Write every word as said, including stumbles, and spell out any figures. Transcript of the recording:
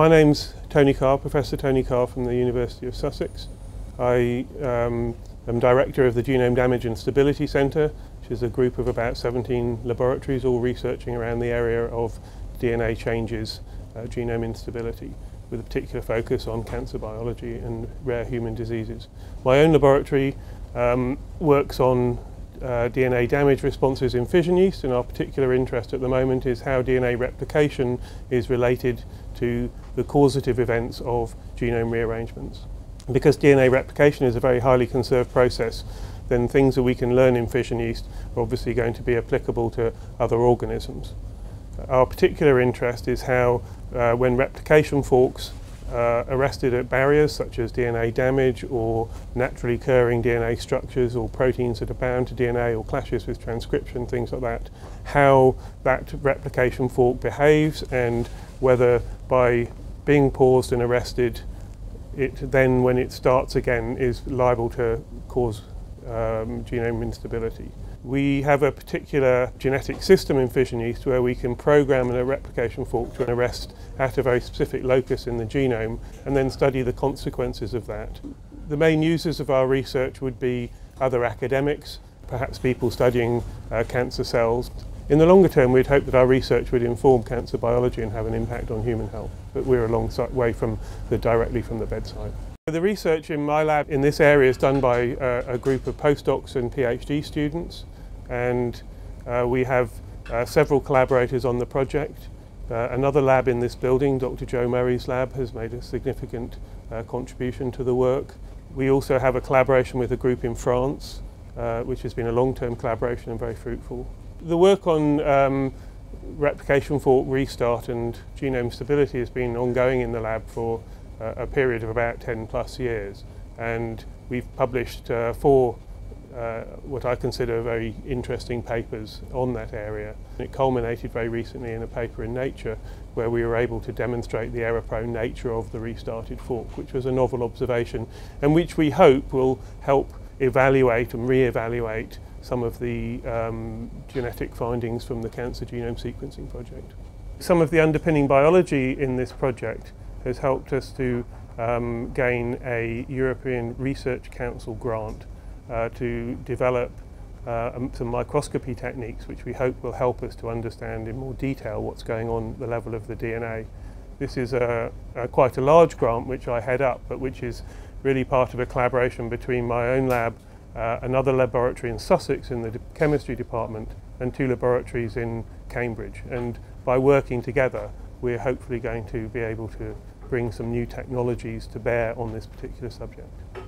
My name's Tony Carr, Professor Tony Carr from the University of Sussex. I um, am Director of the Genome Damage and Stability Centre, which is a group of about seventeen laboratories all researching around the area of D N A changes, uh, genome instability, with a particular focus on cancer biology and rare human diseases. My own laboratory um, works on Uh, D N A damage responses in fission yeast, and our particular interest at the moment is how D N A replication is related to the causative events of genome rearrangements. Because D N A replication is a very highly conserved process, then things that we can learn in fission yeast are obviously going to be applicable to other organisms. Our particular interest is how, uh, when replication forks Uh, arrested at barriers such as D N A damage or naturally occurring D N A structures or proteins that are bound to D N A or clashes with transcription, things like that, how that replication fork behaves and whether by being paused and arrested it then, when it starts again, is liable to cause um, genome instability. We have a particular genetic system in fission yeast where we can program a replication fork to arrest at a very specific locus in the genome and then study the consequences of that. The main users of our research would be other academics, perhaps people studying uh, cancer cells. In the longer term, we'd hope that our research would inform cancer biology and have an impact on human health, but we're a long way from the, directly from the bedside. The research in my lab in this area is done by uh, a group of postdocs and PhD students, and uh, we have uh, several collaborators on the project. Uh, another lab in this building, Doctor Joe Murray's lab, has made a significant uh, contribution to the work. We also have a collaboration with a group in France, uh, which has been a long-term collaboration and very fruitful. The work on um, replication fork restart and genome stability has been ongoing in the lab for a period of about ten plus years, and we've published uh, four uh, what I consider very interesting papers on that area. It culminated very recently in a paper in Nature where we were able to demonstrate the error-prone nature of the restarted fork, which was a novel observation and which we hope will help evaluate and re-evaluate some of the um, genetic findings from the Cancer Genome Sequencing Project. Some of the underpinning biology in this project has helped us to um, gain a European Research Council grant uh, to develop uh, some microscopy techniques which we hope will help us to understand in more detail what's going on at the level of the D N A. This is a, a quite a large grant which I head up, but which is really part of a collaboration between my own lab, uh, another laboratory in Sussex in the de- chemistry department, and two laboratories in Cambridge. And by working together, we're hopefully going to be able to bring some new technologies to bear on this particular subject.